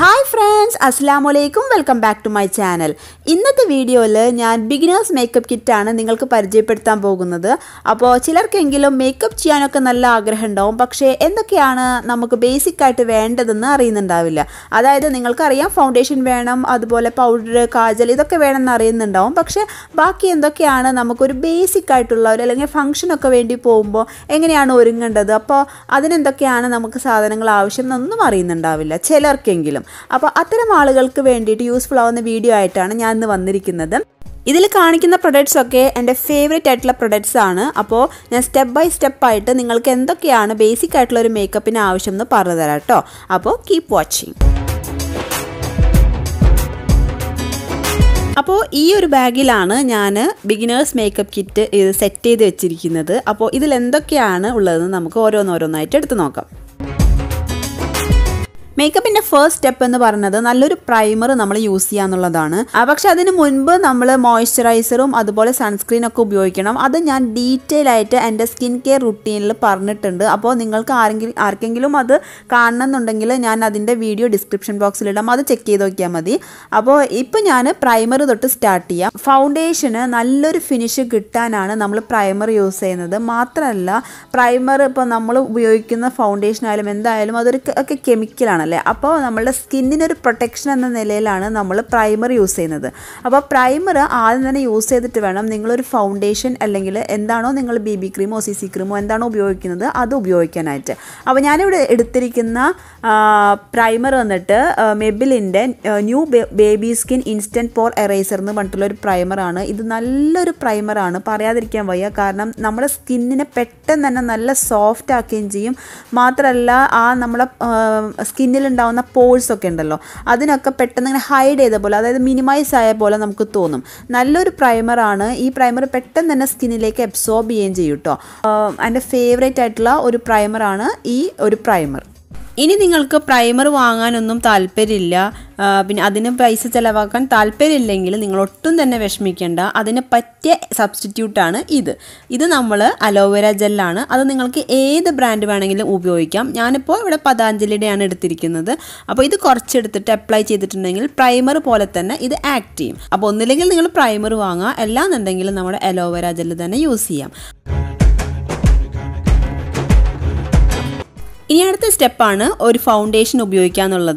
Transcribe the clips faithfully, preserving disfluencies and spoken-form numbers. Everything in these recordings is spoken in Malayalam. Hi friends, Assalamu alaikum. Welcome back to my channel. In this video, I have beginner's makeup kit. I am going to show you the makeup kit. I am going to show you the basic kit. That is, you have foundation, powder, kajal, etc. But basic kit. We have a function. We have a function. അപ്പോൾ അത്തരം ആളുകൾക്ക് വേണ്ടിയിട്ട് യൂസ്ഫുൾ ആവുന്ന വീഡിയോ ആയിട്ടാണ് ഞാൻ ഇന്ന് വന്നിരിക്കുന്നത്. ഇതിൽ കാണിക്കുന്ന പ്രോഡക്റ്റ്സ് ഒക്കെ എൻ്റെ ഫേവറേറ്റ് ആയിട്ടുള്ള പ്രോഡക്റ്റ്സ് ആണ്. അപ്പോൾ ഞാൻ സ്റ്റെപ്പ് ബൈ സ്റ്റെപ്പ് ആയിട്ട് നിങ്ങൾക്ക് എന്തൊക്കെയാണ് ബേസിക് ആയിട്ടുള്ള ഒരു മേക്കപ്പിന് ആവശ്യം എന്ന് പറഞ്ഞു തരാം ട്ടോ. അപ്പോൾ കീപ് വാച്ചിങ്. അപ്പോൾ ഈ ഒരു ബാഗിലാണ് ഞാൻ ബിഗിനേഴ്സ് മേക്കപ്പ് കിറ്റ് സെറ്റ് ചെയ്തു വെച്ചിരിക്കുന്നത്. അപ്പോൾ ഇതിൽ എന്തൊക്കെയാണ് ഉള്ളതെന്ന് നമുക്ക് ഓരോന്നോരോന്നായിട്ട് എടുത്തു നോക്കാം. Makeup in the first step is a primer we use. But moisturizer and sunscreen. That is a detail and skincare routine. So, in the video description box. Check the primer. Start the foundation is a finish. We use the primer. The primer we use the foundation element. That is a chemical. Now, we use skin protection as primer. Use primer, use a foundation, B B cream or C C cream. Now, primer Maybelline new baby skin instant pore eraser. This is a primer. Our skin is soft skin. Down the pores of Kendalo. Adinaka petan and hide the bola, the minimize Iabola Namkutonum. Nallur primer ana, e primer petan and a skinny lake absorb B N G U T O. And a favorite Tetla or primer ana, E or primer. Anything like a primer wanganum talperilla. പിന്നെ അതിനെ പ്രൈസ് ചിലവാക്കാൻ താൽപര്യമില്ലെങ്കിൽ നിങ്ങൾ ഒട്ടും തന്നെ വിഷമിക്കേണ്ട. അതിനെ പറ്റിയ സബ്സ്റ്റിറ്റ്യൂട്ട് ആണ് ഇത്. ഇത് നമ്മൾ അലോവേര ജെൽ ആണ്. അത് നിങ്ങൾക്ക് ഏത് ബ്രാൻഡ് വേണമെങ്കിലും ഉപയോഗിക്കാം. ഞാൻ ഇപ്പോൾ ഇവിടെ പതഞ്ജലിയുടെ ആണ് എടുത്തിരിക്കുന്നത്. അപ്പോൾ ഇത് കുറച്ച് എടുത്തിട്ട് അപ്ലൈ ചെയ്തിട്ടുണ്ടെങ്കിൽ പ്രൈമർ പോലെ തന്നെ ഇത് ആക്ട് ചെയ്യും. അപ്പോൾ ഒന്നില്ലെങ്കിൽ നിങ്ങൾ പ്രൈമർ വാങ്ങാ, അല്ലാന്നുണ്ടെങ്കിൽ നമ്മുടെ അലോവേര ജെൽ തന്നെ യൂസ് ചെയ്യാം. In the step, a foundation is used. I have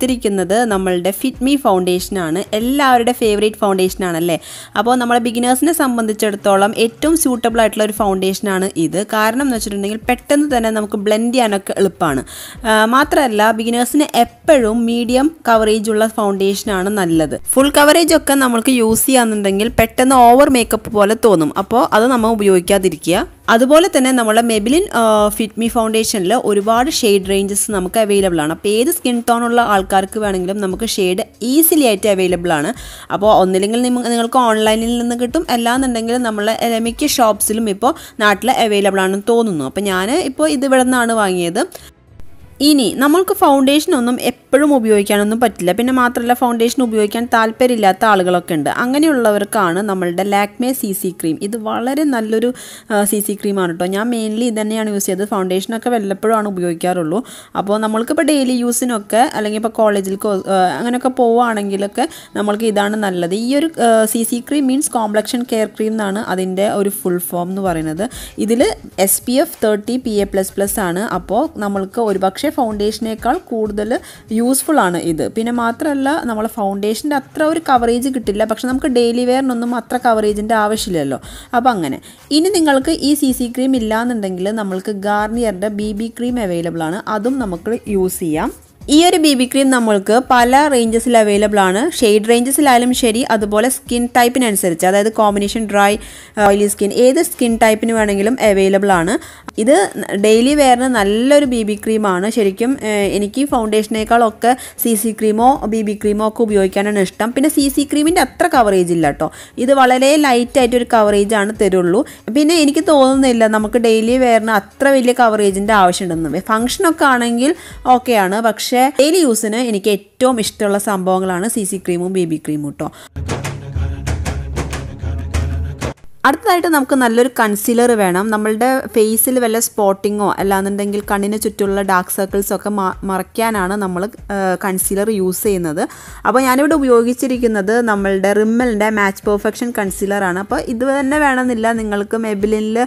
taken the Fit Me foundation. It is our favorite foundation. So, beginners are very suitable foundation. This is because we blend it. Beginners are medium coverage foundation. Full coverage we use it over makeup. So, we use it. That's why we have Maybelline Fit Me Foundation. We have shade ranges available. If you have skin tone, we have shade easily available. So, if you have online, we have shops available. So, I have Ini, Namalka foundation on them Eperumubikan on the Patla, Pinamatala foundation Ubikan, Talperilla, Talgalakanda, Anganula Kana, Namalda Lakme C C cream. It Valer and Naluru C C cream Antonia, mainly then you see the foundation of Leper on Ubiocarolo. Upon Namalka daily use in Oka, Alangapa college, Anganakapova and Angilaka, Namalki Dan and Nalla. The year C C cream means complexion care cream Nana, Adinde or full form no another. Idile S P F thirty P A plus plus Anna, Apo, Namalka or Bakshi. Foundation is useful. This is a foundation that coverage but daily wear coverage. This is C C cream. We have Garnier B B cream available. That we use. This B B cream is pala ranges available. Shade ranges are shady, other skin type in the combination dry, oily skin. Either skin type in available. This daily wear B B cream. Sherikim any foundation C C cream or B B cream or Kubioikan and Stump in a C C cream in the coverage. This is light tight coverage and Terulu. Pina Nikitol daily wear Natra coverage in the Avashan. Function of Karnangil, Okana, Baksha. Daily use in a keto mistella sambonglana C C cream, baby cream. അടുത്തതായിട്ട് നമുക്ക് നല്ലൊരു കൺസീലർ വേണം. നമ്മളുടെ ഫേസിൽ വല്ല സ്പോട്ടിങ്ങോ അല്ലാന്നുണ്ടെങ്കിൽ കണ്ണിന് ചുറ്റുമുള്ള ഡാർക്ക് സർക്കിൾസ് ഒക്കെ മറയ്ക്കാനാണ് നമ്മൾ കൺസീലർ യൂസ് ചെയ്യുന്നത്. അപ്പോൾ ഞാനിവിടെ ഉപയോഗിച്ചിരിക്കുന്നത് നമ്മളുടെ റിമ്മലിൻ്റെ മാച്ച് പെർഫെക്ഷൻ കൺസീലറാണ്. അപ്പോൾ ഇത് തന്നെ വേണമെന്നില്ല, നിങ്ങൾക്ക് മെബിലിനിൽ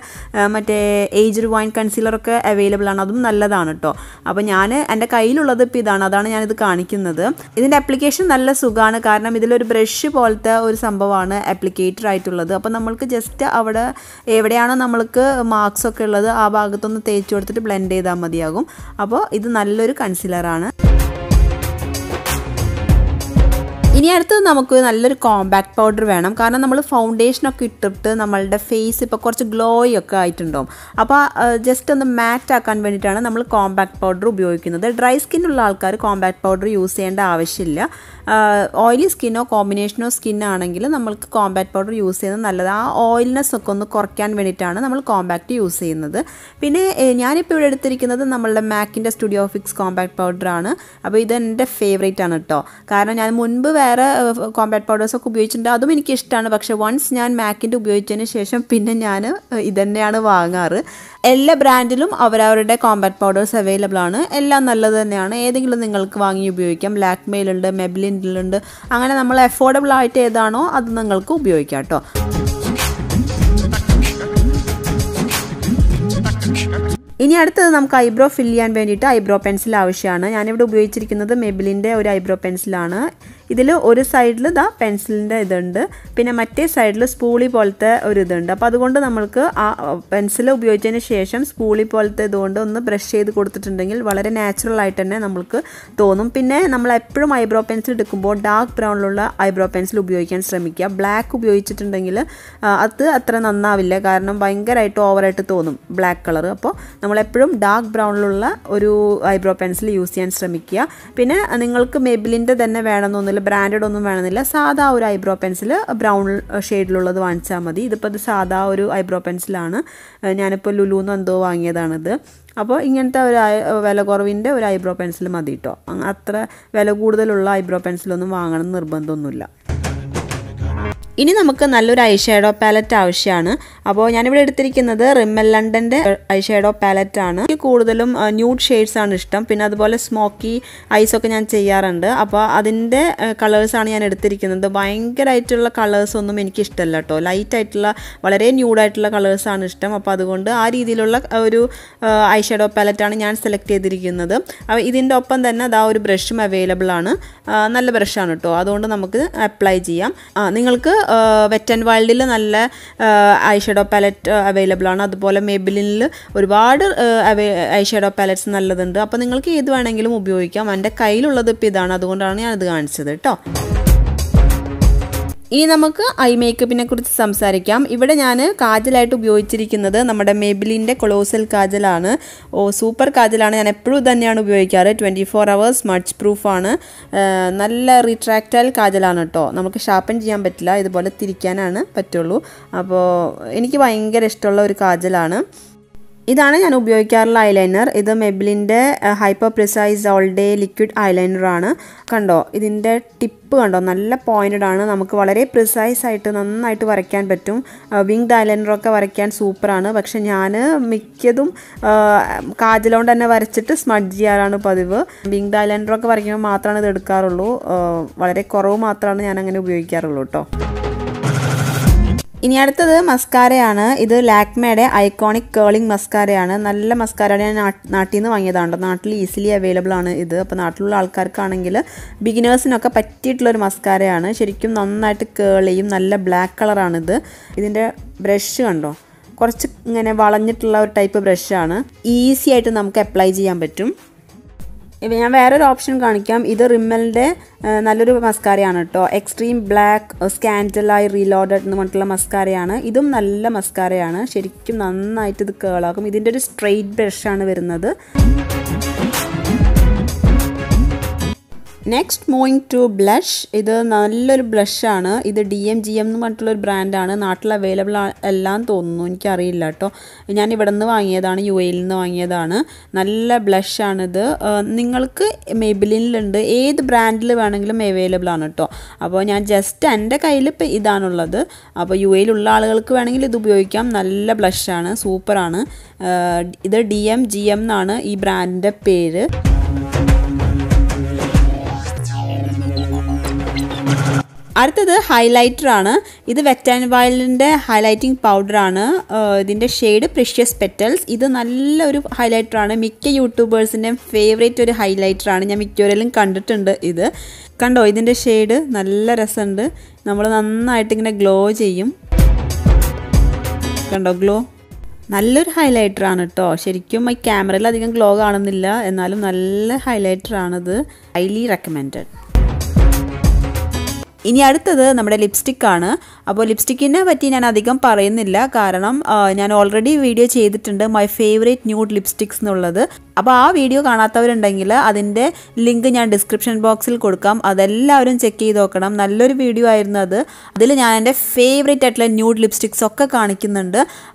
മറ്റേ ഏജ്ഡ് വൈൻ കൺസീലറൊക്കെ അവൈലബിൾ ആണ്, അതും നല്ലതാണ് കേട്ടോ. അപ്പോൾ ഞാൻ എൻ്റെ കയ്യിലുള്ളത് ഇപ്പോൾ ഇതാണ്, അതാണ് ഞാനിത് കാണിക്കുന്നത്. ഇതിൻ്റെ അപ്ലിക്കേഷൻ നല്ല സുഖമാണ്, കാരണം ഇതിലൊരു ബ്രഷ് പോലത്തെ ഒരു സംഭവമാണ് അപ്ലിക്കേറ്റർ ആയിട്ടുള്ളത്. അപ്പോൾ നമ്മൾക്ക് ജസ്റ്റ് അവിടെ എവിടെയാണോ നമ്മൾക്ക് മാർക്സ് ഒക്കെ ഉള്ളത് ആ ഭാഗത്തൊന്ന് തേച്ച് കൊടുത്തിട്ട് ബ്ലെൻഡ് ചെയ്താൽ മതിയാകും. അപ്പോൾ ഇത് നല്ലൊരു കൺസീലറാണ്. ഇനി അടുത്തത് നമുക്ക് നല്ലൊരു കോമ്പാക്ട് പൗഡർ വേണം, കാരണം നമ്മൾ ഫൗണ്ടേഷനൊക്കെ ഇട്ടിട്ട് നമ്മളുടെ ഫേസ് ഇപ്പോൾ കുറച്ച് ഗ്ലോയി ഒക്കെ ആയിട്ടുണ്ടാവും. അപ്പോൾ ജസ്റ്റ് ഒന്ന് മാറ്റ് ആക്കാൻ വേണ്ടിയിട്ടാണ് നമ്മൾ കോമ്പാക്ട് പൗഡർ ഉപയോഗിക്കുന്നത്. ഡ്രൈ സ്കിന്നുള്ള ആൾക്കാർ കോമ്പാക്ട് പൗഡർ യൂസ് ചെയ്യേണ്ട ആവശ്യമില്ല. ഓയിലി സ്കിന്നോ കോമ്പിനേഷനോ സ്കിന്നാണെങ്കിൽ നമ്മൾക്ക് കോമ്പാക്ട് പൗഡർ യൂസ് ചെയ്യുന്നത് നല്ലത്. ആ ഓയിൽനെസ് ഒക്കെ ഒന്ന് കുറയ്ക്കാൻ വേണ്ടിയിട്ടാണ് നമ്മൾ കോമ്പാക്ട് യൂസ് ചെയ്യുന്നത്. പിന്നെ ഞാനിപ്പോൾ ഇവിടെ എടുത്തിരിക്കുന്നത് നമ്മളുടെ മാക്കിൻ്റെ സ്റ്റുഡിയോ ഫിക്സ് കോമ്പാക്ട് പൗഡറാണ്. അപ്പോൾ ഇതെൻ്റെ ഫേവറേറ്റ് ആണ് കേട്ടോ, കാരണം ഞാൻ മുൻപ് വേറെ കോമ്പാക്ട് പൗഡേഴ്സൊക്കെ ഉപയോഗിച്ചിട്ടുണ്ട്, അതും എനിക്കിഷ്ടമാണ്. പക്ഷേ വൺസ് ഞാൻ മാക്കിൻ്റെ ഉപയോഗിച്ചതിന് ശേഷം പിന്നെ ഞാൻ ഇതന്നെയാണ് വാങ്ങാറ്. എല്ലാ ബ്രാൻഡിലും അവരവരുടെ കോമ്പാക്ട് പൗഡേഴ്സ് അവൈലബിൾ ആണ്, എല്ലാം നല്ലത് തന്നെയാണ്. ഏതെങ്കിലും നിങ്ങൾക്ക് വാങ്ങി ഉപയോഗിക്കാം. ലാക്മേയിലുണ്ട്, മെബിലിനിലുണ്ട്, അങ്ങനെ നമ്മൾ അഫോർഡബിൾ ആയിട്ട് ഏതാണോ അത് നിങ്ങൾക്ക് ഉപയോഗിക്കാം കേട്ടോ. ഇനി അടുത്തത് നമുക്ക് ഐബ്രോ ഫില്ല് ചെയ്യാൻ വേണ്ടിയിട്ട് ഐബ്രോ പെൻസിൽ ആവശ്യമാണ്. ഞാനിവിടെ ഉപയോഗിച്ചിരിക്കുന്നത് മെബിലിൻ്റെ ഒരു ഐബ്രോ പെൻസിലാണ്. ഇതിൽ ഒരു സൈഡിൽ ദാ പെൻസിലിൻ്റെ ഇതുണ്ട്, പിന്നെ മറ്റേ സൈഡിൽ സ്പൂളി പോലത്തെ ഒരു ഇതുണ്ട്. അപ്പോൾ അതുകൊണ്ട് നമ്മൾക്ക് ആ പെൻസിൽ ഉപയോഗിച്ചതിന് ശേഷം സ്പൂളി പോലത്തെ ഇതുകൊണ്ട് ഒന്ന് ബ്രഷ് ചെയ്ത് കൊടുത്തിട്ടുണ്ടെങ്കിൽ വളരെ നാച്ചുറൽ ആയിട്ട് തന്നെ നമ്മൾക്ക് തോന്നും. പിന്നെ നമ്മൾ എപ്പോഴും ഐബ്രോ പെൻസിൽ എടുക്കുമ്പോൾ ഡാർക്ക് ബ്രൗണിലുള്ള ഐബ്രോ പെൻസിൽ ഉപയോഗിക്കാൻ ശ്രമിക്കുക. ബ്ലാക്ക് ഉപയോഗിച്ചിട്ടുണ്ടെങ്കിൽ അത് അത്ര നന്നാവില്ല, കാരണം ഭയങ്കരമായിട്ട് ഓവറായിട്ട് തോന്നും ബ്ലാക്ക് കളർ. അപ്പോൾ നമ്മളെപ്പോഴും ഡാർക്ക് ബ്രൗണിലുള്ള ഒരു ഐബ്രോ പെൻസിൽ യൂസ് ചെയ്യാൻ ശ്രമിക്കുക. പിന്നെ നിങ്ങൾക്ക് മെബിലിൻ്റെ തന്നെ വേണമെന്നൊന്നുമില്ല, ബ്രാൻഡഡ് ഒന്നും വേണമെന്നില്ല. സാധാ ഒരു ഐബ്രോ പെൻസിൽ ബ്രൗൺ ഷെയ്ഡിലുള്ളത് വാങ്ങിച്ചാൽ മതി. ഇതിപ്പോൾ ഇത് സാധാ ഒരു ഐബ്രോ പെൻസിലാണ്, ഞാനിപ്പോൾ ലുലുന്ന് എന്തോ വാങ്ങിയതാണിത്. അപ്പോൾ ഇങ്ങനത്തെ ഒരു വില കുറവിൻ്റെ ഒരു ഐബ്രോ പെൻസിൽ മതി കേട്ടോ. അത്ര വില കൂടുതലുള്ള ഐബ്രോ പെൻസിലൊന്നും വാങ്ങണമെന്ന് നിർബന്ധമൊന്നുമില്ല. ഇനി നമുക്ക് നല്ലൊരു ഐ ഷാഡോ പാലറ്റ് ആവശ്യമാണ്. അപ്പോൾ ഞാനിവിടെ എടുത്തിരിക്കുന്നത് റിമ്മൽ ലണ്ടൻ്റെ ഐ ഷാഡോ പാലറ്റാണ്. എനിക്ക് കൂടുതലും ന്യൂഡ് ഷെയ്ഡ്സാണ് ഇഷ്ടം, പിന്നെ അതുപോലെ സ്മോക്കി ഐസൊക്കെ ഞാൻ ചെയ്യാറുണ്ട്. അപ്പോൾ അതിൻ്റെ കളേഴ്സാണ് ഞാൻ എടുത്തിരിക്കുന്നത്. ഭയങ്കരമായിട്ടുള്ള കളേഴ്സൊന്നും എനിക്കിഷ്ടമല്ല കേട്ടോ, ലൈറ്റായിട്ടുള്ള വളരെ ന്യൂഡായിട്ടുള്ള കളേഴ്സാണ് ഇഷ്ടം. അപ്പോൾ അതുകൊണ്ട് ആ രീതിയിലുള്ള ഒരു ഐ ഷാഡോ പാലറ്റാണ് ഞാൻ സെലക്ട് ചെയ്തിരിക്കുന്നത്. അപ്പോൾ ഇതിൻ്റെ ഒപ്പം തന്നെ അതാ ഒരു ബ്രഷും അവൈലബിൾ ആണ്, നല്ല ബ്രഷാണ് കേട്ടോ, അതുകൊണ്ട് നമുക്ക് അപ്ലൈ ചെയ്യാം. നിങ്ങൾക്ക് വെറ്റ് ആൻഡ് വൈൽഡിൽ നല്ല ഐ ഷാഡോ പാലറ്റ് അവൈലബിൾ ആണ്, അതുപോലെ മെബിലിനിൽ ഒരുപാട് ഐ ഷാഡോ പാലറ്റ്സ് നല്ലതുണ്ട്. അപ്പോൾ നിങ്ങൾക്ക് ഏത് വേണമെങ്കിലും ഉപയോഗിക്കാം. എൻ്റെ കയ്യിലുള്ളത് ഇപ്പോൾ ഇതാണ്, അതുകൊണ്ടാണ് ഞാനത് കാണിച്ചത് കേട്ടോ. ഇനി നമുക്ക് ഐ മേക്കപ്പിനെ കുറിച്ച് സംസാരിക്കാം. ഇവിടെ ഞാൻ കാജലായിട്ട് ഉപയോഗിച്ചിരിക്കുന്നത് നമ്മുടെ മെബിലിൻ്റെ കൊളോസൽ കാജലാണ്. ഓ സൂപ്പർ കാജലാണ്, ഞാൻ എപ്പോഴും തന്നെയാണ് ഉപയോഗിക്കാറ്. ട്വൻറ്റി ഫോർ അവേഴ്സ് മച്ച് പ്രൂഫാണ്, നല്ല റീട്രാക്റ്റൈൽ കാജലാണ് കേട്ടോ. നമുക്ക് ഷാർപ്പൻ ചെയ്യാൻ പറ്റില്ല, ഇതുപോലെ തിരിക്കാനാണ് പറ്റുള്ളൂ. അപ്പോൾ എനിക്ക് ഭയങ്കര ഇഷ്ടമുള്ള ഒരു കാജലാണ്. ഇതാണ് ഞാൻ ഉപയോഗിക്കാറുള്ള ഐലൈനർ. ഇത് മെബിലിൻ്റെ hyper precise all day liquid ഐലൈനറാണ്. കണ്ടോ ഇതിൻ്റെ ടിപ്പ് കണ്ടോ, നല്ല പോയിൻറ്റഡ് ആണ്. നമുക്ക് വളരെ പ്രിസൈസ് ആയിട്ട് നന്നായിട്ട് വരയ്ക്കാൻ പറ്റും. വിങ്ഡ് ഐലൈനറൊക്കെ വരയ്ക്കാൻ സൂപ്പറാണ്, പക്ഷെ ഞാൻ മിക്കതും കാജലോണ്ട് തന്നെ വരച്ചിട്ട് സ്മഡ്ജ് ചെയ്യാറാണ് പതിവ്. വിങ്ഡ് ഐലൈനറൊക്കെ വരയ്ക്കുമ്പോൾ മാത്രമാണ് ഇത് എടുക്കാറുള്ളൂ, വളരെ കുറവ് മാത്രമാണ് ഞാൻ അങ്ങനെ ഉപയോഗിക്കാറുള്ളൂ കേട്ടോ. ഇനി അടുത്തത് മസ്കാരയാണ്. ഇത് ലാക്മേയുടെ ഐക്കോണിക് കേളിംഗ് മസ്കാരയാണ്. നല്ല മസ്കാരയാണ്, ഞാൻ നാട്ടിൽ നിന്ന് വാങ്ങിയതാണ്. നാട്ടിൽ ഈസിലി അവൈലബിൾ ആണ് ഇത്. അപ്പോൾ നാട്ടിലുള്ള ആൾക്കാർക്കാണെങ്കിൽ ബിഗിനേഴ്സിനൊക്കെ പറ്റിയിട്ടുള്ളൊരു മസ്കാരയാണ്. ശരിക്കും നന്നായിട്ട് കേൾ ചെയ്യും, നല്ല ബ്ലാക്ക് കളറാണിത്. ഇതിൻ്റെ ബ്രഷ് കണ്ടോ, കുറച്ച് ഇങ്ങനെ വളഞ്ഞിട്ടുള്ള ഒരു ടൈപ്പ് ബ്രഷാണ്, ഈസി ആയിട്ട് നമുക്ക് അപ്ലൈ ചെയ്യാൻ പറ്റും. ഇപ്പം ഞാൻ വേറൊരു ഓപ്ഷൻ കാണിക്കാം. ഇത് റിമ്മലിൻ്റെ നല്ലൊരു മസ്കാരയാണ് കേട്ടോ. എക്സ്ട്രീം ബ്ലാക്ക് സ്കാൻഡലായി റീലോഡഡ് എന്ന് പറഞ്ഞിട്ടുള്ള മസ്കാരയാണ്. ഇതും നല്ല മസ്കാരയാണ്, ശരിക്കും നന്നായിട്ട് ഇത് കേളാക്കും. ഇതിൻ്റെ ഒരു സ്ട്രെയിറ്റ് ബ്രഷാണ് വരുന്നത്. Next, moving to blush. This is a blush. This is D M G M brand. It is available in the I have a U A L. Blush. You have Maybelline. This brand is available. I have just ten dollars. I have a U A L. Blush. Super. This is D M G M. This brand is அடுத்தது highlighter ആണ് ഇത് Wet n Wild ന്റെ highlighting powder ആണ് ഇതിന്റെ shade Precious Petals ഇത് നല്ലൊരു highlighter ആണ് മിക്ക യൂട്യൂബേഴ്സിന്റെയും favorite ഒരു highlighter ആണ് ഞാൻ മിക്കവരെല്ലാം കണ്ടിട്ടുണ്ട് ഇത് കണ്ടോ ഇതിന്റെ shade നല്ല രസമുണ്ട് നമ്മൾ നന്നായിട്ട് ഇങ്ങനെ glow ചെയ്യും കണ്ടോ glow നല്ലൊരു highlighter ആണ് ട്ടോ ശരിക്കും ഈ ക്യാമറയിൽ അധികം glow കാണുന്നില്ല എന്നാലും നല്ല highlighter ആണ് ഇത് highly recommended In the other lipstick, I will lipstick in the video. I already video my favorite nude lipsticks. If you have video, the link in the description box. Check the video. I have my favorite nude lipsticks. If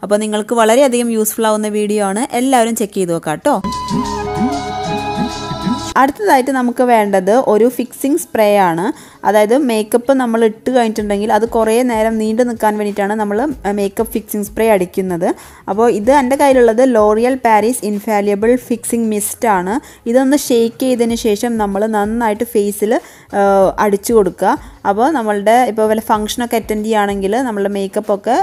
you are useful video, check the video. അടുത്തതായിട്ട് നമുക്ക് വേണ്ടത് ഒരു ഫിക്സിംഗ് സ്പ്രേ ആണ് അതായത് മേക്കപ്പ് നമ്മൾ ഇട്ട് കഴിഞ്ഞിട്ടുണ്ടെങ്കിൽ അത് കുറേ നേരം നീണ്ടു നിൽക്കാൻ വേണ്ടിയിട്ടാണ് നമ്മൾ മേക്കപ്പ് ഫിക്സിംഗ് സ്പ്രേ അടിക്കുന്നത് അപ്പോൾ ഇത് എൻ്റെ കയ്യിലുള്ളത് L'Oreal Paris infallible fixing mist ആണ് ഇതൊന്ന് ഷേക്ക് ചെയ്തതിന് ശേഷം നമ്മൾ നന്നായിട്ട് ഫേസിൽ അടിച്ചു കൊടുക്കുക അപ്പോൾ നമ്മളുടെ ഇപ്പോൾ വല്ല ഫംഗ്ഷൻ ഒക്കെ അറ്റൻഡ് ചെയ്യാണെങ്കിൽ നമ്മുടെ മേക്കപ്പ് ഒക്കെ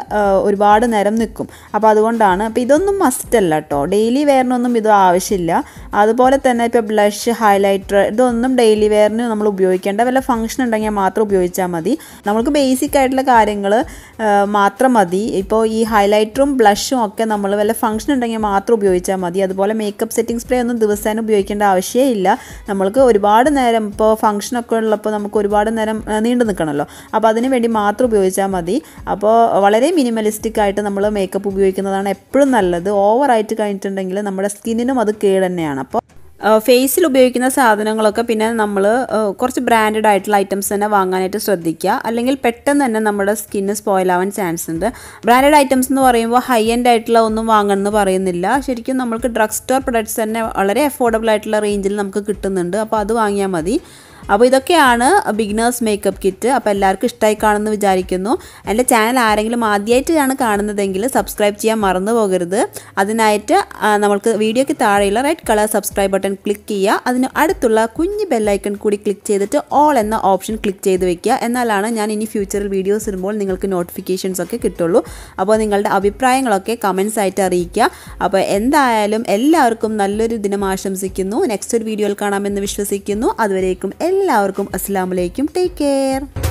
ഒരുപാട് നേരം നിൽക്കും അപ്പോൾ അതുകൊണ്ടാണ് അപ്പോൾ ഇതൊന്നും മസ്റ്റ് അല്ല ട്ടോ ഡെയിലി വെയറിനൊന്നും ഇത് ആവശ്യമില്ല അതുപോലെ തന്നെ ഇപ്പോൾ ബ്ലഷ് highlighter ഇതൊന്നും ഡെയിലി വെയറിന് നമ്മൾ ഉപയോഗിക്കേണ്ട വല്ല ഫംഗ്ഷൻ ഉണ്ടെങ്കിൽ മാത്രം ഉപയോഗിച്ചാൽ മതി നമുക്ക് ബേസിക് ആയിട്ടുള്ള കാര്യങ്ങൾ മാത്രം മതി ഇപ്പോൾ ഈ ഹൈലൈറ്ററും ബ്ലഷും ഒക്കെ നമ്മൾ വല്ല ഫംഗ്ഷൻ ഉണ്ടെങ്കിൽ മാത്രം ഉപയോഗിച്ചാൽ മതി അതുപോലെ മേക്കപ്പ് സെറ്റിംഗ് സ്പ്രേ ഒന്നും ദിവസേന ഉപയോഗിക്കേണ്ട ആവശ്യമില്ല നമുക്ക് ഒരുപാട് നേരം ഇപ്പോൾ ഫംഗ്ഷൻ ഒക്കെ ഉള്ളപ്പോൾ നമുക്ക് ഒരുപാട് നേരം നീണ്ടു നിൽക്കണമല്ലോ അപ്പോൾ അതിനു വേണ്ടി മാത്രം ഉപയോഗിച്ചാൽ മതി അപ്പോൾ വളരെ മിനിമലിസ്റ്റിക് ആയിട്ട് നമ്മൾ മേക്കപ്പ് ഉപയോഗിക്കുന്നതാണ് എപ്പോഴും നല്ലത് ഓവർ ആയിട്ട് കഴിഞ്ഞിട്ടുണ്ടെങ്കിൽ നമ്മുടെ സ്കിന്നിനും അത് കേട് തന്നെയാണ് അപ്പോൾ Face ഉപയോഗിക്കുന്ന സാധനങ്ങളൊക്കെ പിന്നെ നമ്മൾ കുറച്ച് ബ്രാൻഡഡ് ആയിട്ടുള്ള ഐറ്റംസ് തന്നെ വാങ്ങാനായിട്ട് ശ്രദ്ധിക്കുക അല്ലെങ്കിൽ പെട്ടെന്ന് തന്നെ നമ്മുടെ സ്കിൻ സ്പോയിൽ ആവാൻ ചാൻസ് ഉണ്ട് ബ്രാൻഡഡ് ഐറ്റംസ് എന്ന് പറയുമ്പോൾ ഹൈ എൻഡ് ആയിട്ടുള്ള ഒന്നും വാങ്ങണമെന്ന് പറയുന്നില്ല ശരിക്കും നമുക്ക് ഡ്രഗ് സ്റ്റോർ പ്രൊഡക്ട്സ് തന്നെ വളരെ അഫോർഡബിൾ ആയിട്ടുള്ള റേഞ്ചിൽ നമുക്ക് കിട്ടുന്നുണ്ട് അപ്പോൾ അത് വാങ്ങിയാൽ മതി അപ്പോൾ ഇതൊക്കെയാണ് ബിഗിനേഴ്സ് മേക്കപ്പ് കിറ്റ് അപ്പോൾ എല്ലാവർക്കും ഇഷ്ടമായി കാണുമെന്ന് വിചാരിക്കുന്നു എൻ്റെ ചാനൽ ആരെങ്കിലും ആദ്യമായിട്ടാണ് കാണുന്നതെങ്കിൽ സബ്സ്ക്രൈബ് ചെയ്യാൻ മറന്നു പോകരുത് അതിനായിട്ട് നമുക്ക് വീഡിയോയ്ക്ക് താഴെയുള്ള red colour subscribe button click ചെയ്യുക അതിന് അടുത്തുള്ള കുഞ്ഞു ബെൽ ഐക്കൺ കൂടി ക്ലിക്ക് ചെയ്തിട്ട് ഓൾ എന്ന ഓപ്ഷൻ ക്ലിക്ക് ചെയ്ത് വെക്കുക എന്നാലാണ് ഞാൻ ഇനി ഫ്യൂച്ചറിൽ വീഡിയോസ് ഇടുമ്പോൾ നിങ്ങൾക്ക് നോട്ടിഫിക്കേഷൻസ് ഒക്കെ കിട്ടുള്ളൂ അപ്പോൾ നിങ്ങളുടെ അഭിപ്രായങ്ങളൊക്കെ കമൻസ് ആയിട്ട് അറിയിക്കുക അപ്പോൾ എന്തായാലും എല്ലാവർക്കും നല്ലൊരു ദിനം ആശംസിക്കുന്നു നെക്സ്റ്റ് ഒരു വീഡിയോയിൽ കാണാമെന്ന് വിശ്വസിക്കുന്നു അതുവരേക്കും എല്ലാവർക്കും അസ്സലാമു അലൈക്കും ടേക്ക് കെയർ